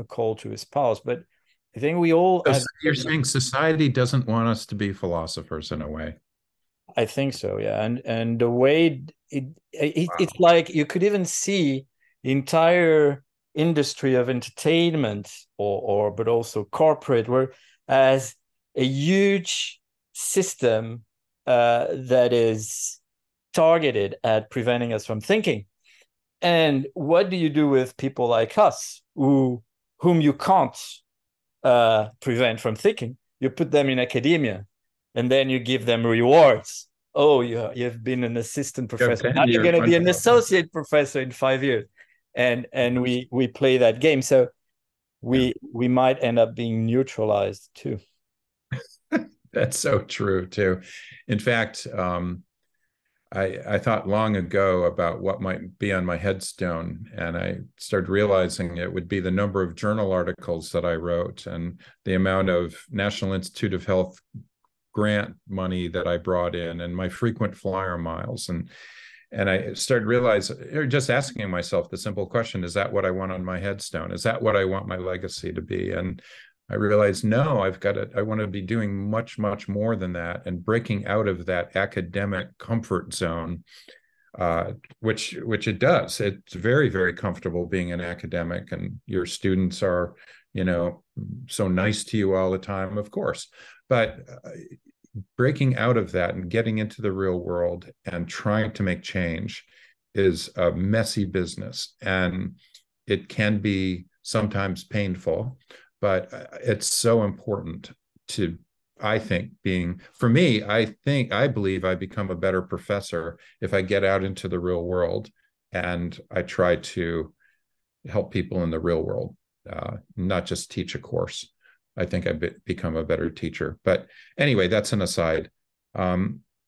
called to espouse. But I think we all. So you're saying society doesn't want us to be philosophers in a way. I think so, yeah, and the way it's like you could even see the entire industry of entertainment but also corporate work as a huge system that is targeted at preventing us from thinking. And what do you do with people like us whom you can't prevent from thinking? You put them in academia and then you give them rewards. Oh, you've been an assistant professor. Now you're going to be an associate professor in 5 years. And we play that game. So we might end up being neutralized too. That's so true too. In fact, I thought long ago about what might be on my headstone, and I started realizing it would be the number of journal articles that I wrote and the amount of National Institute of Health grant money that I brought in and my frequent flyer miles. And I started realizing, just asking myself the simple question, is that what I want on my headstone? Is that what I want my legacy to be? And I realized, no, I want to be doing much, much more than that and breaking out of that academic comfort zone, which it does. It's very, very comfortable being an academic, and your students are, so nice to you all the time, of course. But breaking out of that and getting into the real world and trying to make change is a messy business, and it can be sometimes painful, but it's so important to, I think, I believe I become a better professor if I get out into the real world and I try to help people in the real world, not just teach a course. I think I've become a better teacher. But anyway, that's an aside. I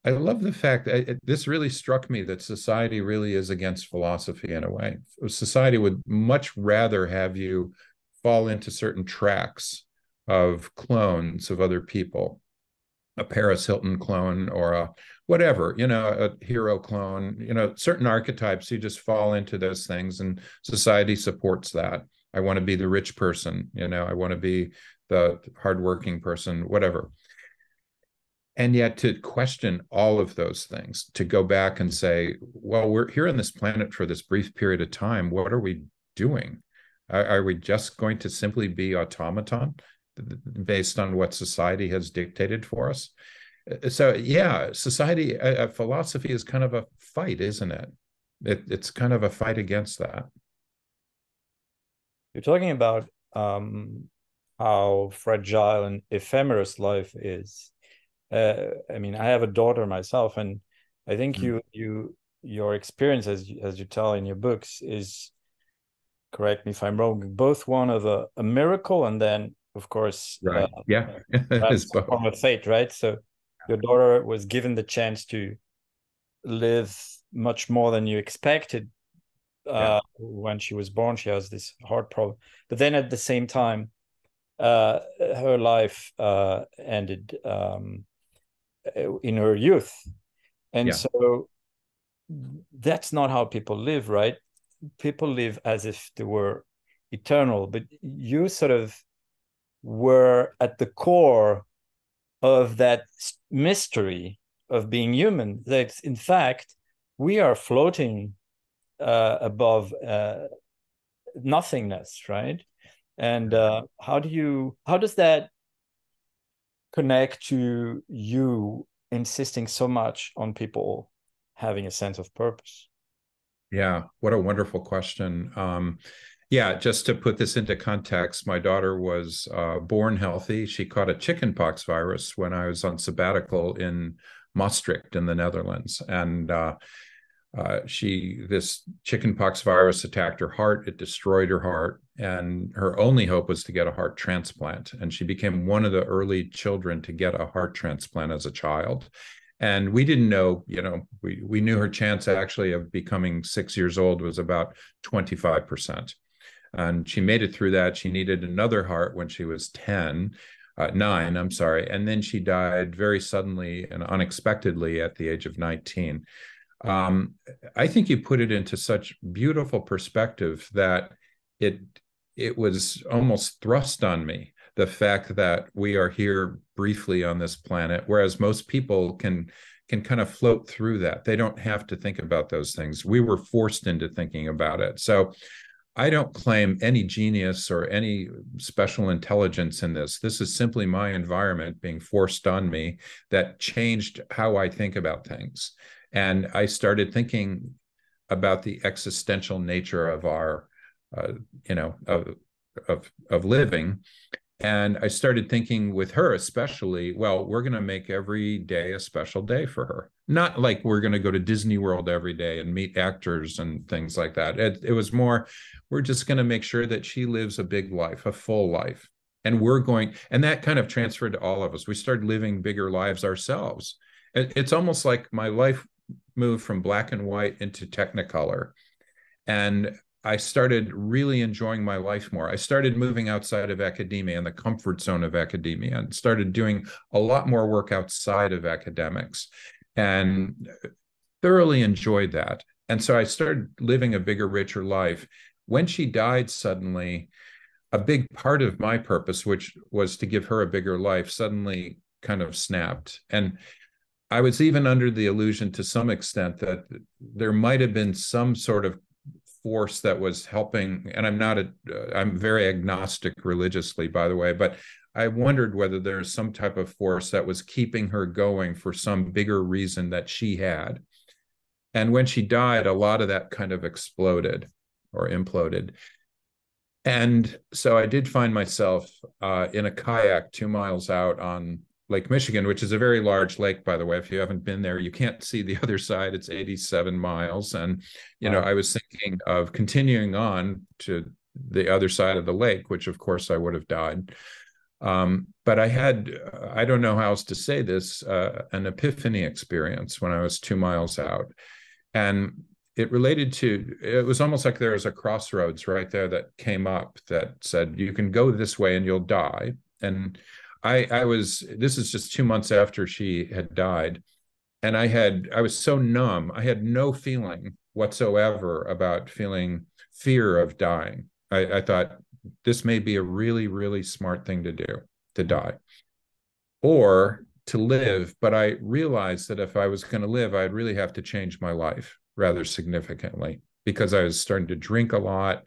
love the fact that this really struck me, that society really is against philosophy in a way. Society would much rather have you fall into certain tracks of clones of other people, a Paris Hilton clone or a whatever, a hero clone, certain archetypes. You just fall into those things, and society supports that. I want to be the rich person, I want to be the hardworking person, whatever. And yet to question all of those things, to go back and say, well, we're here on this planet for this brief period of time. What are we doing? Are we just going to simply be automaton based on what society has dictated for us? So yeah, society, philosophy is kind of a fight, isn't it? It's kind of a fight against that. You're talking about how fragile and ephemerous life is. I mean, I have a daughter myself, and I think your experience, as you tell in your books, is, correct me if I'm wrong, both one of a miracle and then, of course, right. Yeah, that's a form of fate, right? So your daughter was given the chance to live much more than you expected. When she was born, she has this heart problem. But then at the same time, her life ended in her youth. And so that's not how people live, right? People live as if they were eternal, but you sort of were at the core of that mystery of being human. That in fact, we are floating above nothingness, right? And how does that connect to you insisting so much on people having a sense of purpose? Yeah, what a wonderful question. Yeah, just to put this into context, my daughter was born healthy. She caught a chickenpox virus when I was on sabbatical in Maastricht in the Netherlands. And this chickenpox virus attacked her heart. It destroyed her heart. And her only hope was to get a heart transplant. And she became one of the early children to get a heart transplant as a child. And we didn't know, we knew her chance actually of becoming 6 years old was about 25%. And she made it through that. She needed another heart when she was 9, I'm sorry. And then she died very suddenly and unexpectedly at the age of 19. I think you put it into such beautiful perspective that it was almost thrust on me, the fact that we are here briefly on this planet, whereas most people can kind of float through that. They don't have to think about those things. We were forced into thinking about it. So I don't claim any genius or any special intelligence in this. This is simply my environment being forced on me that changed how I think about things. And I started thinking about the existential nature of our, of living. And I started thinking with her, especially, well, we're going to make every day a special day for her. Not like we're going to go to Disney World every day and meet actors and things like that. It was more, we're just going to make sure that she lives a big life, a full life. And that kind of transferred to all of us. We started living bigger lives ourselves. It's almost like my life moved from black and white into Technicolor. And I started really enjoying my life more. I started moving outside of academia and the comfort zone of academia and started doing a lot more work outside of academics and thoroughly enjoyed that. And so I started living a bigger, richer life. When she died suddenly, a big part of my purpose, which was to give her a bigger life, suddenly kind of snapped. And I was even under the illusion to some extent that there might have been some sort of force that was helping, and I'm very agnostic religiously, by the way, but I wondered whether there's some type of force that was keeping her going for some bigger reason that she had. And when she died, a lot of that kind of exploded or imploded. And so I did find myself in a kayak 2 miles out on Lake Michigan, which is a very large lake, by the way. If you haven't been there, you can't see the other side. It's 87 miles. And, I was thinking of continuing on to the other side of the lake, which, of course, I would have died. But I had, I don't know how else to say this, an epiphany experience when I was 2 miles out. And it was almost like there was a crossroads right there that came up that said, you can go this way and you'll die. And this is just 2 months after she had died, and I was so numb. I had no feeling whatsoever about feeling fear of dying. I thought this may be a really, really smart thing to do, to die or to live. But I realized that if I was going to live, I'd really have to change my life rather significantly because I was starting to drink a lot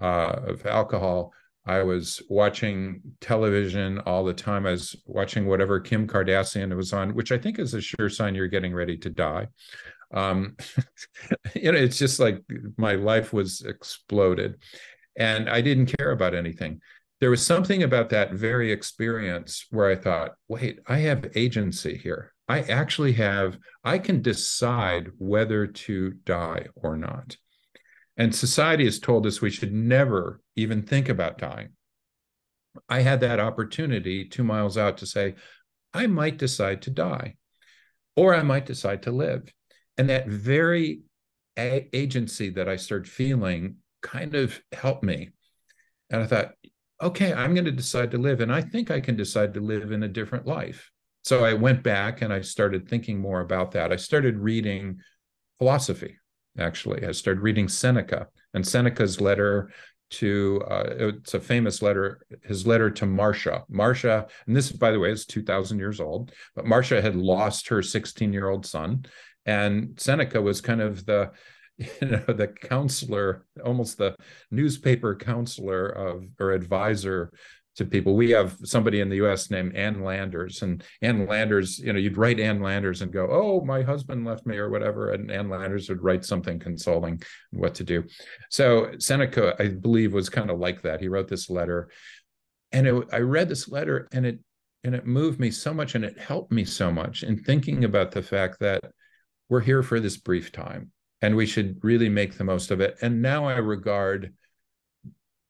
of alcohol. I was watching television all the time. I was watching whatever Kim Kardashian was on, which I think is a sure sign you're getting ready to die. It's just like my life was exploded and I didn't care about anything. there was something about that very experience where I thought, wait, I have agency here. I actually have, I can decide whether to die or not. And society has told us we should never even think about dying. I had that opportunity 2 miles out to say, I might decide to die, or I might decide to live. And that very agency that I started feeling kind of helped me. And I thought, okay, I'm going to decide to live. And I think I can decide to live in a different life. So I went back and I started thinking more about that. I started reading philosophy, actually. I started reading Seneca and Seneca's letter to, it's a famous letter, his letter to Marcia. Marcia, and this, by the way, is 2,000 years old, but Marcia had lost her 16-year-old son. And Seneca was kind of the, you know, the counselor, almost the newspaper counselor of, or advisor to people. We have somebody in the U.S. named Ann Landers, and Ann Landers, you know, you'd write Ann Landers and go, oh, my husband left me or whatever. And Ann Landers would write something consoling what to do. So Seneca, I believe, was kind of like that. He wrote this letter, and I read this letter, and it moved me so much, and it helped me so much in thinking about the fact that we're here for this brief time and we should really make the most of it. And now I regard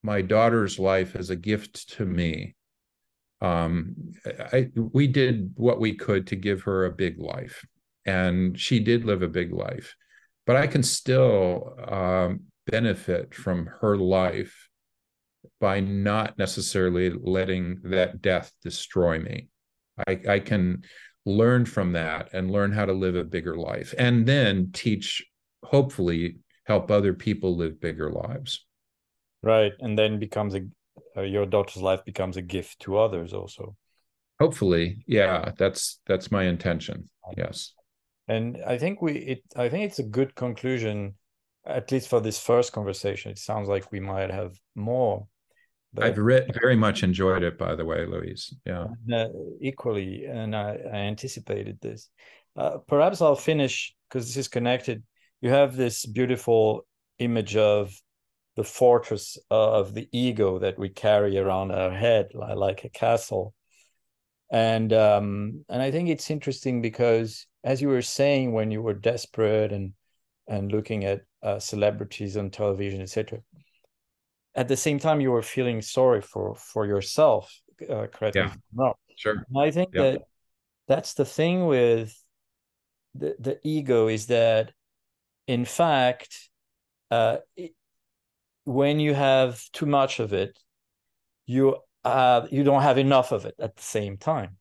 my daughter's life as a gift to me. We did what we could to give her a big life, and she did live a big life, but I can still benefit from her life by not necessarily letting that death destroy me. I can learn from that and learn how to live a bigger life, and then teach, hopefully help other people live bigger lives. Right. And then becomes your daughter's life becomes a gift to others also. Hopefully. Yeah, that's my intention. Yes. And I think I think it's a good conclusion, at least for this first conversation. It sounds like we might have more. But I've very much enjoyed it, by the way, Luis. Yeah. Equally. And I anticipated this. Perhaps I'll finish, because this is connected. You have this beautiful image of the fortress of the ego that we carry around our head, like a castle. And I think it's interesting because, as you were saying, when you were desperate and looking at celebrities on television, etc., at the same time, you were feeling sorry for yourself, correct? Yeah, no. Sure. And I think that that's the thing with the ego, is that, in fact, when you have too much of it, you don't have enough of it at the same time.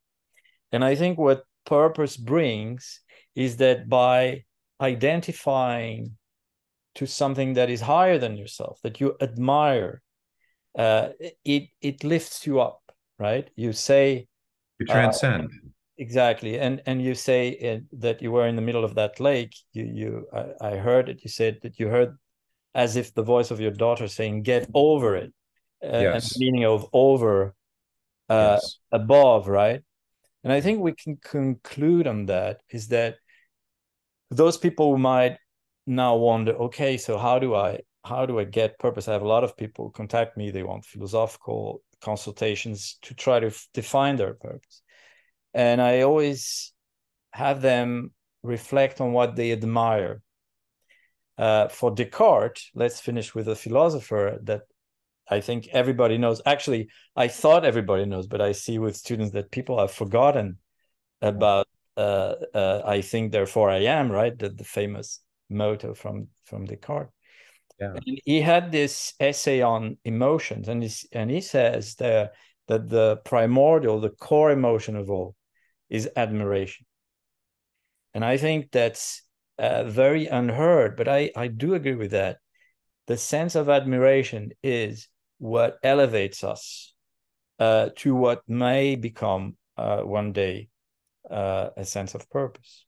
And I think what purpose brings is that by identifying to something that is higher than yourself, that you admire, it lifts you up, right? You say, you transcend. Exactly. And you say that you were in the middle of that lake. I heard it. You said that you heard as if the voice of your daughter saying, get over it. Yes. And the meaning of over, yes, above, right? And I think we can conclude on that, is that those people who might now wonder, okay, so how do I get purpose? I have a lot of people contact me. They want philosophical consultations to try to define their purpose. And I always have them reflect on what they admire. For Descartes, let's finish with a philosopher that I think everybody knows. Actually, I thought everybody knows, but I see with students that people have forgotten about I think, therefore I am, right? The famous motto from Descartes. Yeah. And he had this essay on emotions, and he says that the primordial, the core emotion of all is admiration. And I think that's very unheard, but I do agree with that. The sense of admiration is what elevates us to what may become one day a sense of purpose.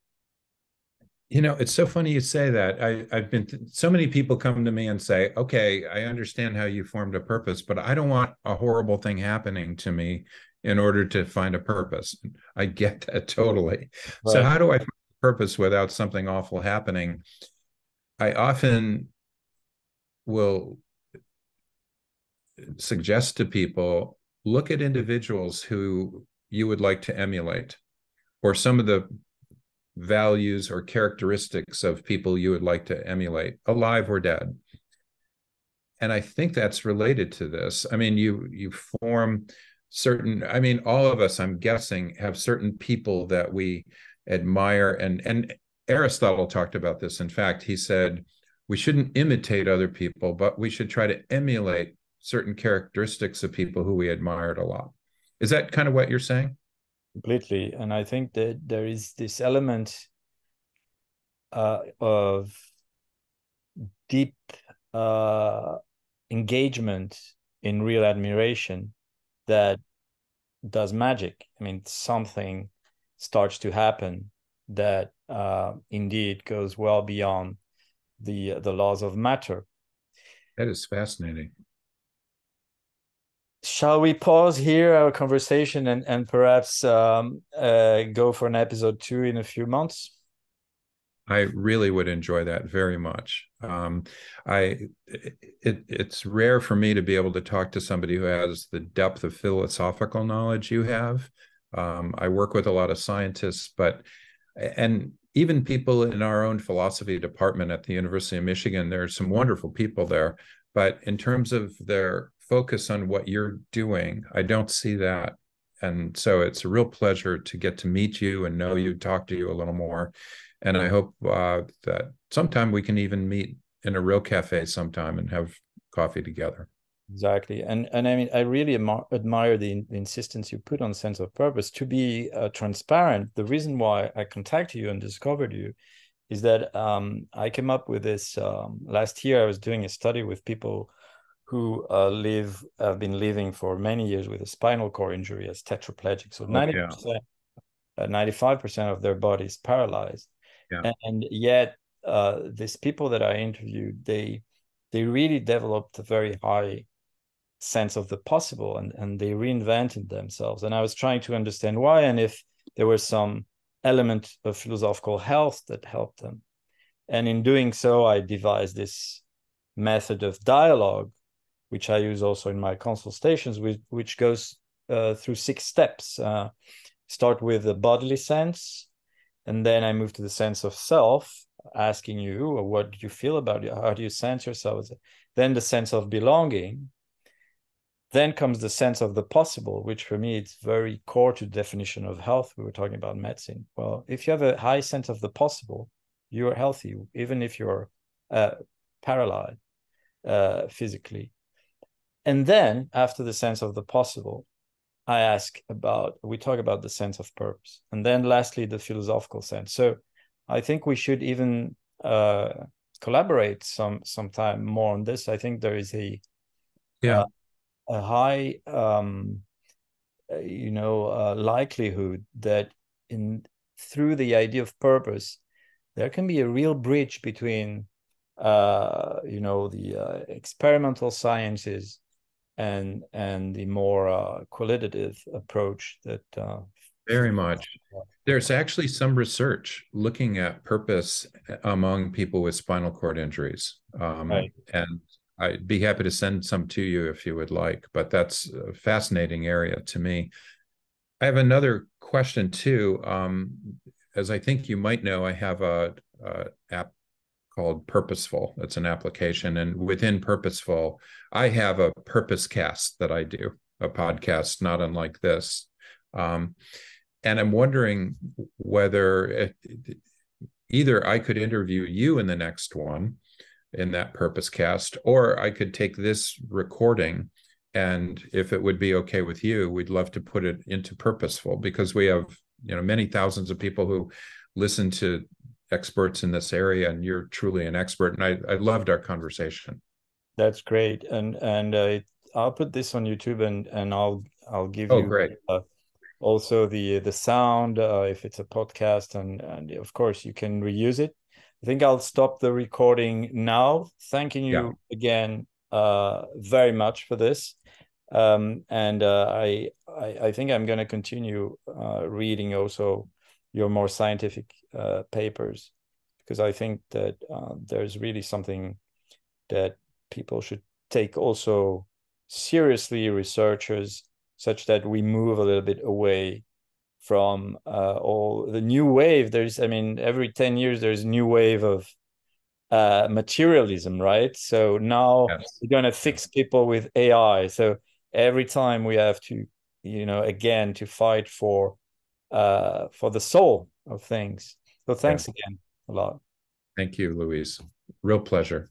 You know, it's so funny you say that. So many people come to me and say, okay, I understand how you formed a purpose, but I don't want a horrible thing happening to me in order to find a purpose. I get that totally. Right. So how do I find a purpose without something awful happening? I often will suggest to people, look at individuals who you would like to emulate, or some of the values or characteristics of people you would like to emulate, alive or dead. And I think that's related to this. I mean, you form certain, I mean, all of us, I'm guessing, have certain people that we admire. And Aristotle talked about this. In fact, he said, we shouldn't imitate other people, but we should try to emulate certain characteristics of people who we admired a lot. Is that kind of what you're saying? Completely. And I think that there is this element of deep engagement in real admiration that does magic. I mean, something starts to happen that indeed goes well beyond the laws of matter. That is fascinating. Shall we pause here our conversation and perhaps go for an episode 2 in a few months? I really would enjoy that very much. It's rare for me to be able to talk to somebody who has the depth of philosophical knowledge you have. I work with a lot of scientists, and even people in our own philosophy department at the University of Michigan, there are some wonderful people there. But in terms of their focus on what you're doing, I don't see that. And so it's a real pleasure to get to meet you and know you, talk to you a little more. And I hope that sometime we can even meet in a real cafe sometime and have coffee together. Exactly. And I mean, I really admire the insistence you put on sense of purpose. To be transparent, the reason why I contacted you and discovered you is that I came up with this last year. I was doing a study with people who have been living for many years with a spinal cord injury as tetraplegic. So 90%, 95% of their body is paralyzed. Yeah. And yet these people that I interviewed, they really developed a very high sense of the possible, and they reinvented themselves. And I was trying to understand why, and if there was some element of philosophical health that helped them. And in doing so, I devised this method of dialogue, which I use also in my consultations, which goes through 6 steps. Start with the bodily sense, and then I move to the sense of self, asking you, what do you feel about it? How do you sense yourself? Then the sense of belonging. Then comes the sense of the possible, which for me, it's very core to the definition of health. We were talking about medicine. Well, if you have a high sense of the possible, you are healthy, even if you're paralyzed physically. And then after the sense of the possible, we talk about the sense of purpose. And then lastly, the philosophical sense. So I think we should even collaborate sometime more on this. I think there is a high, likelihood that through the idea of purpose, there can be a real bridge between, the experimental sciences and the more qualitative approach that. Very much. There's actually some research looking at purpose among people with spinal cord injuries. Right. And I'd be happy to send some to you if you would like, but that's a fascinating area to me. I have another question too. As I think you might know, I have an app called Purposeful. It's an application. And within Purposeful, I have a Purposecast that I do, a podcast not unlike this. And I'm wondering whether either I could interview you in the next one, in that Purposecast, or I could take this recording, and if it would be okay with you, we'd love to put it into Purposeful, because we have, many thousands of people who listen to experts in this area, and you're truly an expert. And I loved our conversation. That's great. And I'll put this on YouTube, and I'll give you. Oh, great. Also the sound, if it's a podcast, and of course you can reuse it. I think I'll stop the recording now. Thanking you again very much for this. I think I'm going to continue reading also your more scientific papers, because I think that there's really something that people should take also seriously researchers such that we move a little bit away from all the new wave. There's, I mean, every 10 years, there's a new wave of materialism, right? So now we're going to fix people with AI. So every time we have to, you know, again, to fight for the soul of things. So thanks again a lot. Thank you, Luis. Real pleasure.